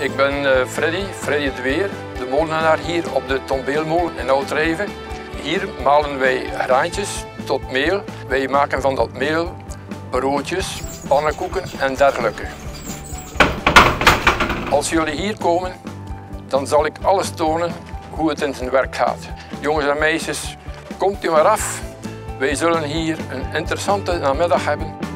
Ik ben Freddy Deweer, de molenaar hier op de Tombeelmolen in Outrijve. Hier malen wij graantjes tot meel. Wij maken van dat meel broodjes, pannenkoeken en dergelijke. Als jullie hier komen, dan zal ik alles tonen hoe het in zijn werk gaat. Jongens en meisjes, komt u maar af. Wij zullen hier een interessante namiddag hebben.